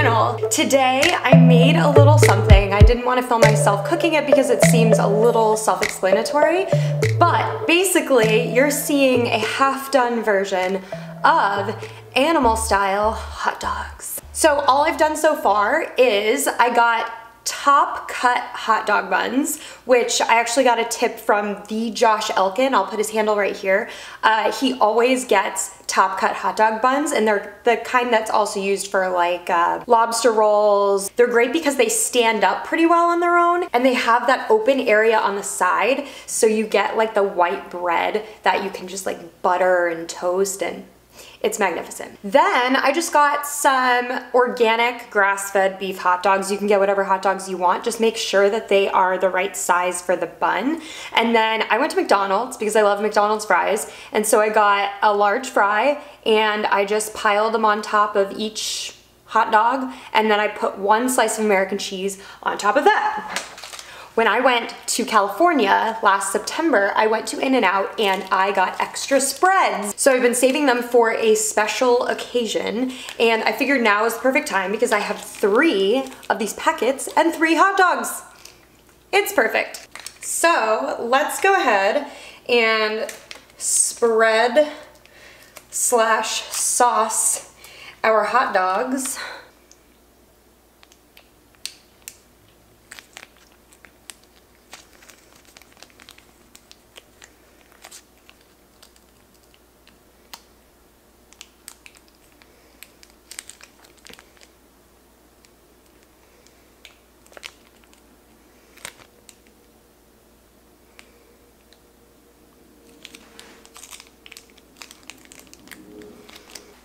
channel. Today I made a little something. I didn't want to film myself cooking it because it seems a little self-explanatory, but basically you're seeing a half-done version of animal style hot dogs. So all I've done so far is I got top cut hot dog buns, which I actually got a tip from the Josh Elkin. I'll put his handle right here. He always gets top cut hot dog buns, and they're the kind that's also used for like lobster rolls. They're great because they stand up pretty well on their own, and they have that open area on the side, so you get like the white bread that you can just like butter and toast, and it's magnificent. Then I just got some organic grass-fed beef hot dogs. You can get whatever hot dogs you want. Just make sure that they are the right size for the bun. And then I went to McDonald's because I love McDonald's fries. And so I got a large fry and I just piled them on top of each hot dog. And then I put one slice of American cheese on top of that. When I went to California last September, I went to In-N-Out and I got extra spreads. So I've been saving them for a special occasion, and I figured now is the perfect time because I have 3 of these packets and 3 hot dogs. It's perfect. So let's go ahead and spread slash sauce our hot dogs.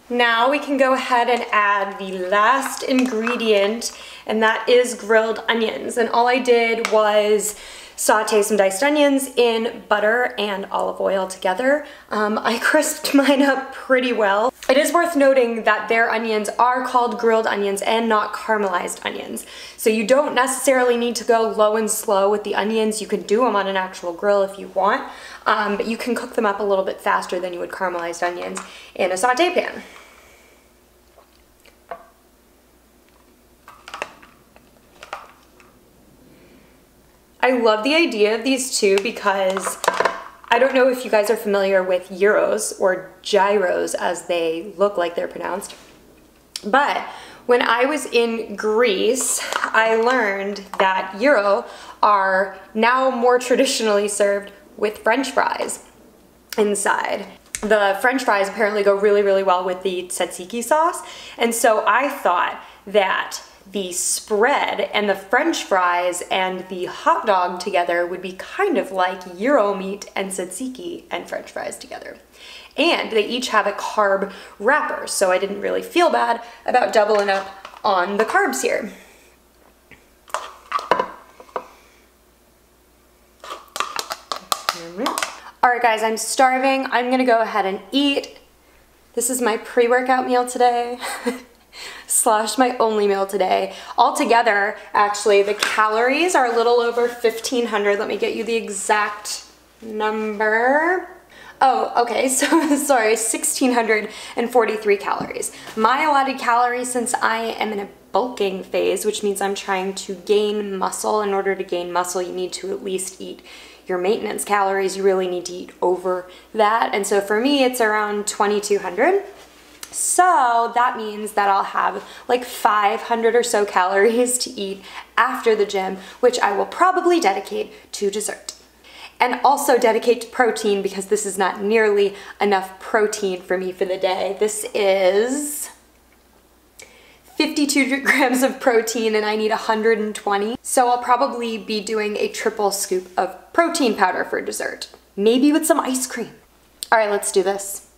Now we can go ahead and add the last ingredient, and that is grilled onions. And all I did was saute some diced onions in butter and olive oil together. I crisped mine up pretty well. It is worth noting that their onions are called grilled onions and not caramelized onions. So you don't necessarily need to go low and slow with the onions. You can do them on an actual grill if you want, but you can cook them up a little bit faster than you would caramelized onions in a saute pan. I love the idea of these two because I don't know if you guys are familiar with gyros or gyros as they look like they're pronounced, but when I was in Greece, I learned that gyro are now more traditionally served with French fries inside. The French fries apparently go really, really well with the tzatziki sauce, and so I thought that the spread and the French fries and the hot dog together would be kind of like gyro meat and tzatziki and French fries together. And they each have a carb wrapper, so I didn't really feel bad about doubling up on the carbs here. All right guys, I'm starving. I'm gonna go ahead and eat. This is my pre-workout meal today. Slash my only meal today. Altogether, actually, the calories are a little over 1,500. Let me get you the exact number. Oh, okay, so sorry, 1,643 calories. My allotted calories, since I am in a bulking phase, which means I'm trying to gain muscle. In order to gain muscle, you need to at least eat your maintenance calories. You really need to eat over that. And so for me, it's around 2,200. So that means that I'll have like 500 or so calories to eat after the gym, which I will probably dedicate to dessert. And also dedicate to protein because this is not nearly enough protein for me for the day. This is 52 grams of protein and I need 120. So I'll probably be doing a triple scoop of protein powder for dessert. Maybe with some ice cream. All right, let's do this.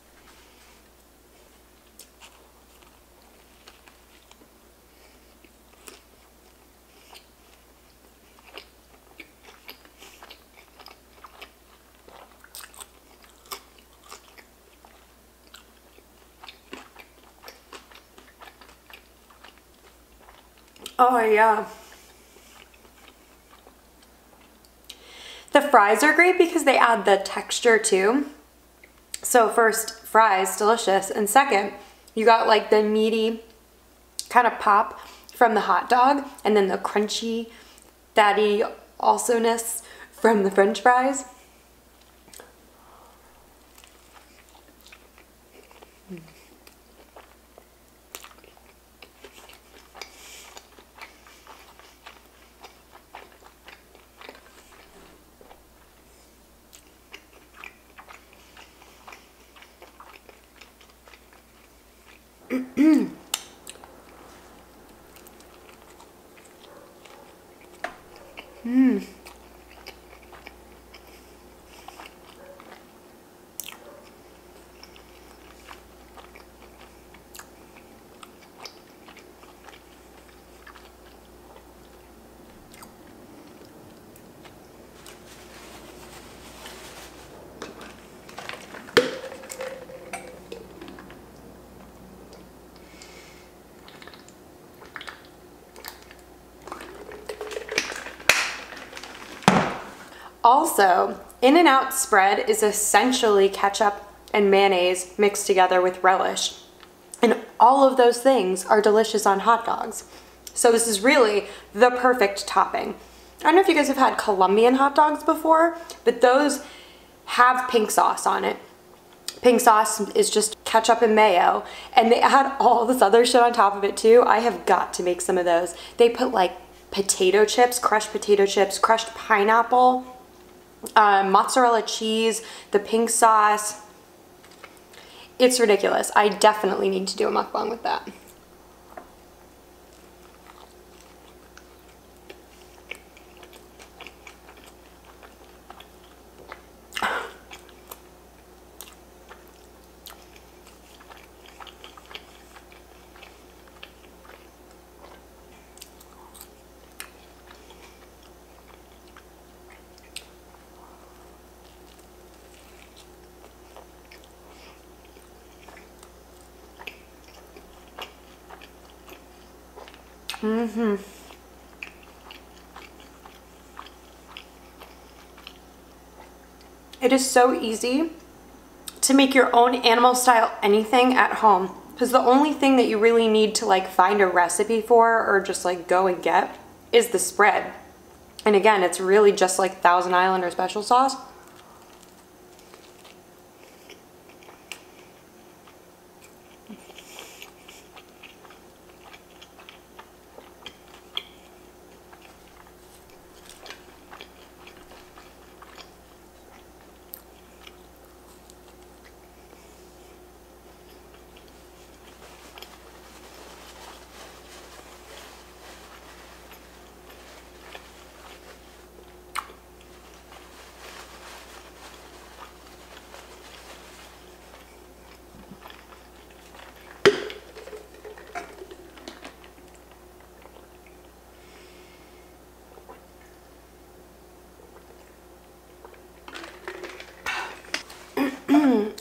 Oh yeah. The fries are great because they add the texture too. So first, fries, delicious. And second, you got like the meaty kind of pop from the hot dog, and then the crunchy, fatty also-ness from the french fries. Also, In-N-Out spread is essentially ketchup and mayonnaise mixed together with relish. And all of those things are delicious on hot dogs. So this is really the perfect topping. I don't know if you guys have had Colombian hot dogs before, but those have pink sauce on it. Pink sauce is just ketchup and mayo, and they add all this other shit on top of it too. I have got to make some of those. They put like potato chips, crushed pineapple, mozzarella cheese, the pink sauce. It's ridiculous. I definitely need to do a mukbang with that. Mm-hmm. It is so easy to make your own animal style anything at home, because the only thing that you really need to like find a recipe for or just like go and get is the spread. And again, it's really just like Thousand Island or special sauce.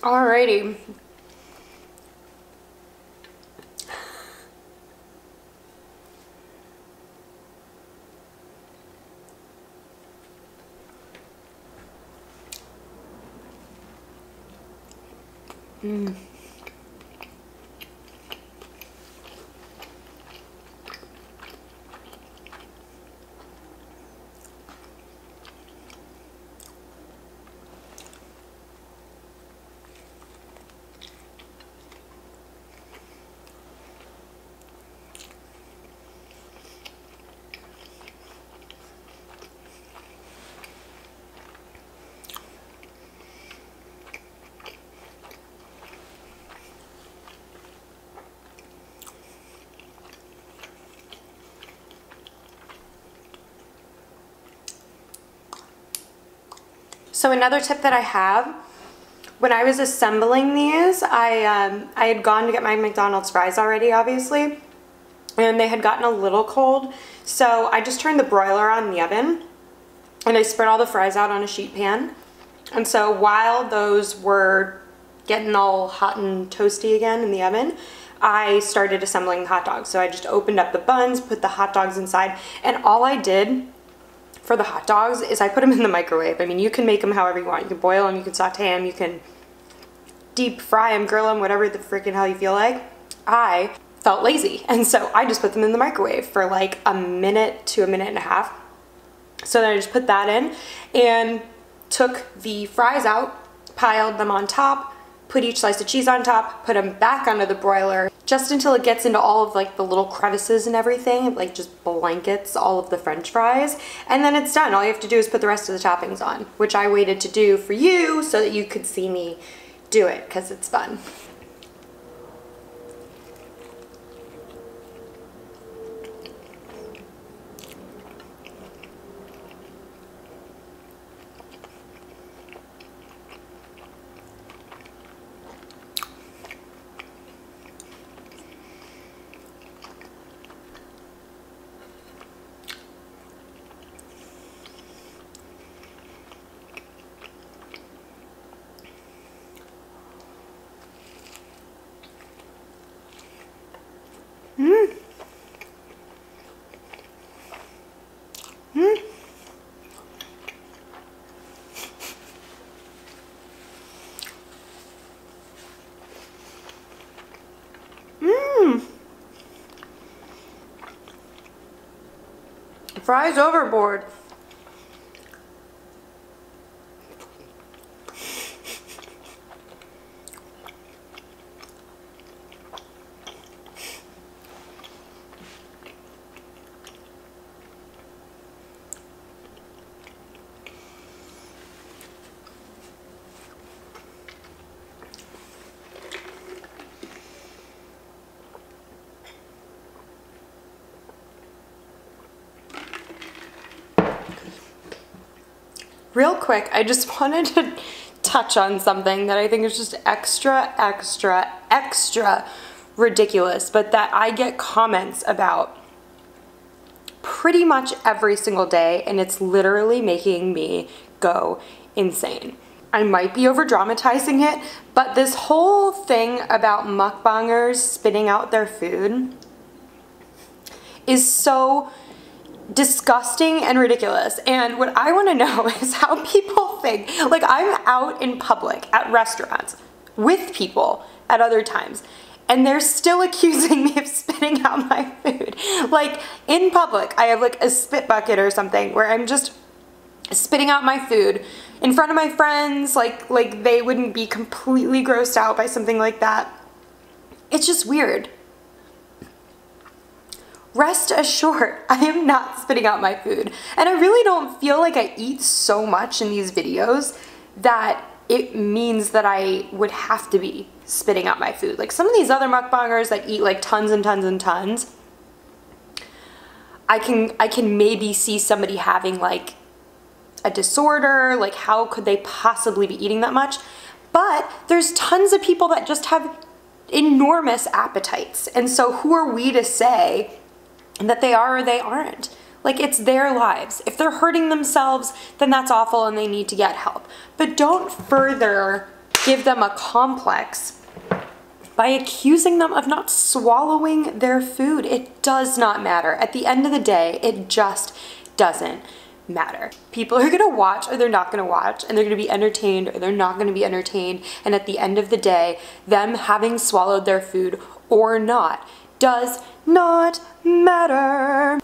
Alrighty. Mm. So another tip that I have, when I was assembling these, I had gone to get my McDonald's fries already, obviously, and they had gotten a little cold. So I just turned the broiler on the oven, and I spread all the fries out on a sheet pan. And so while those were getting all hot and toasty again in the oven, I started assembling hot dogs. So I just opened up the buns, put the hot dogs inside, and all I did for the hot dogs is I put them in the microwave. I mean, you can make them however you want. You can boil them, you can saute them, you can deep fry them, grill them, whatever the freaking hell you feel like. I felt lazy. And so I just put them in the microwave for like a minute to a minute and a half. So then I just put that in and took the fries out, piled them on top, put each slice of cheese on top, put them back under the broiler, just until it gets into all of like the little crevices and everything. It like just blankets all of the french fries, and then it's done. All you have to do is put the rest of the toppings on, which I waited to do for you so that you could see me do it, because it's fun. Fries overboard. Real quick, I just wanted to touch on something that I think is just extra, extra, extra ridiculous, but that I get comments about pretty much every single day, and it's literally making me go insane. I might be over-dramatizing it, but this whole thing about mukbangers spitting out their food is so disgusting and ridiculous. And what I want to know is how people think. Like, I'm out in public at restaurants with people at other times, and they're still accusing me of spitting out my food. Like, in public, I have like a spit bucket or something where I'm just spitting out my food in front of my friends, like they wouldn't be completely grossed out by something like that. It's just weird. Rest assured, I am not spitting out my food. And I really don't feel like I eat so much in these videos that it means that I would have to be spitting out my food. Like some of these other mukbangers that eat like tons and tons and tons, I can maybe see somebody having like a disorder, like how could they possibly be eating that much? But there's tons of people that just have enormous appetites. And so who are we to say that they are or they aren't? Like, it's their lives. If they're hurting themselves, then that's awful and they need to get help. But don't further give them a complex by accusing them of not swallowing their food. It does not matter. At the end of the day, it just doesn't matter. People are gonna watch or they're not gonna watch, and they're gonna be entertained or they're not gonna be entertained. And at the end of the day, them having swallowed their food or not does not matter.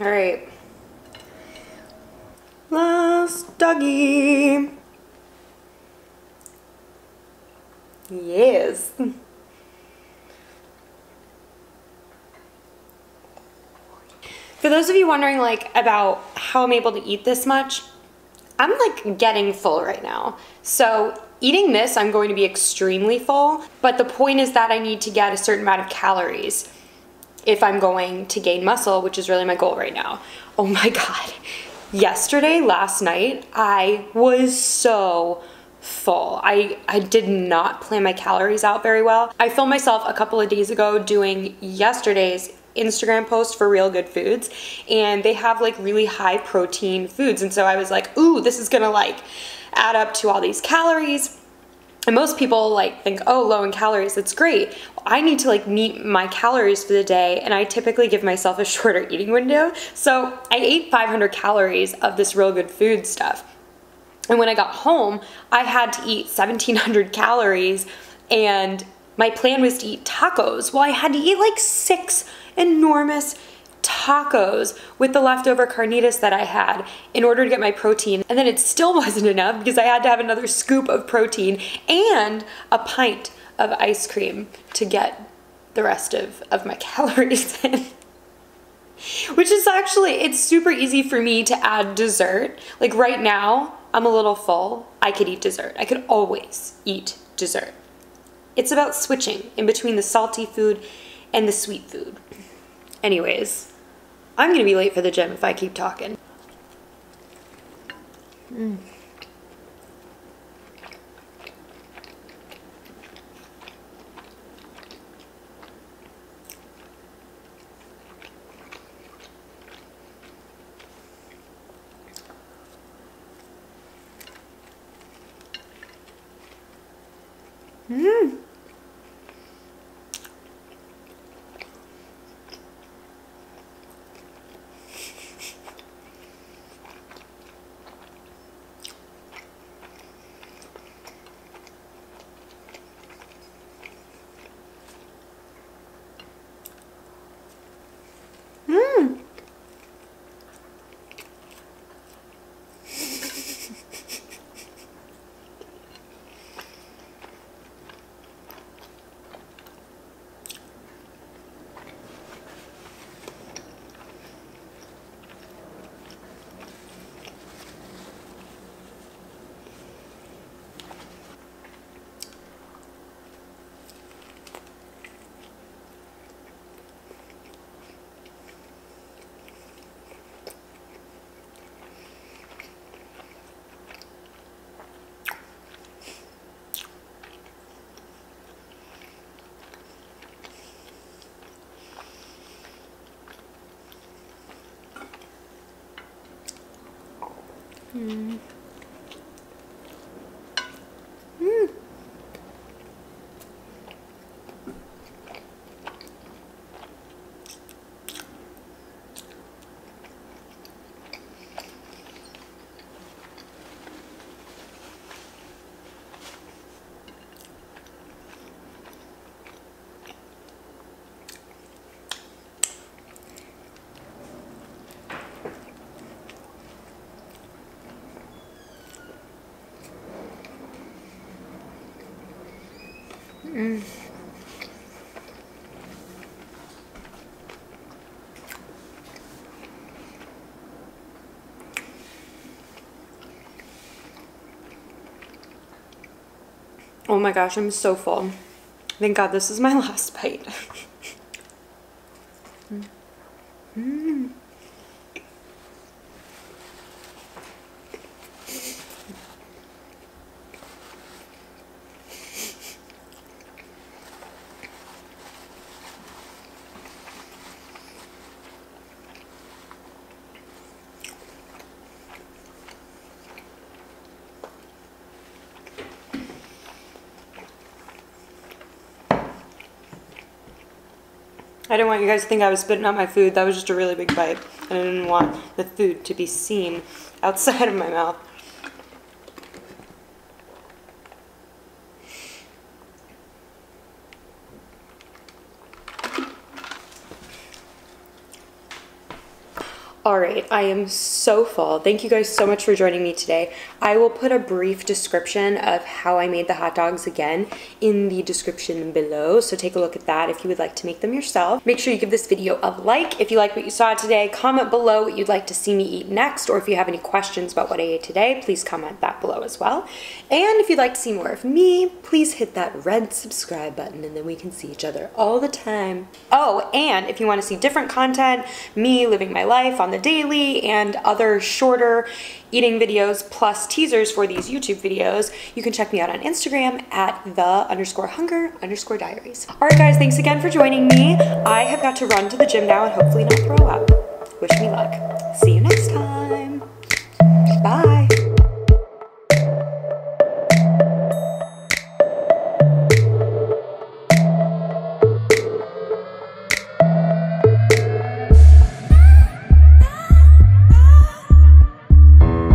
All right, last doggy. Yes. For those of you wondering like about how I'm able to eat this much, I'm like getting full right now. So eating this, I'm going to be extremely full, but the point is that I need to get a certain amount of calories if I'm going to gain muscle, which is really my goal right now. Oh my God. Yesterday, last night, I was so full. I did not plan my calories out very well. I filmed myself a couple of days ago doing yesterday's Instagram post for Real Good Foods, and they have like really high protein foods, and so I was like, ooh, this is gonna like add up to all these calories. And most people like think, oh, low in calories, that's great. I need to like meet my calories for the day, and I typically give myself a shorter eating window. So I ate 500 calories of this Real Good Food stuff, and when I got home I had to eat 1700 calories, and my plan was to eat tacos. Well, I had to eat like 6 enormous tacos with the leftover carnitas that I had in order to get my protein, and then it still wasn't enough because I had to have another scoop of protein and a pint of ice cream to get the rest of my calories in. Which is actually, it's super easy for me to add dessert. Like right now, I'm a little full. I could eat dessert. I could always eat dessert. It's about switching in between the salty food and the sweet food. Anyways, I'm gonna be late for the gym if I keep talking. Oh my gosh, I'm so full. Thank God this is my last bite. I didn't want you guys to think I was spitting out my food. That was just a really big bite, and I didn't want the food to be seen outside of my mouth. All right, I am so full. Thank you guys so much for joining me today. I will put a brief description of how I made the hot dogs again in the description below, so take a look at that if you would like to make them yourself. Make sure you give this video a like if you like what you saw today. Comment below what you'd like to see me eat next, or if you have any questions about what I ate today, please comment that below as well. And if you'd like to see more of me, please hit that red subscribe button and then we can see each other all the time. Oh, and if you want to see different content, me living my life on the daily and other shorter eating videos plus teasers for these YouTube videos, you can check me out on Instagram at the_hunger_diaries. All right guys, thanks again for joining me. I have got to run to the gym now and hopefully not throw up. Wish me luck. See you next time. Bye.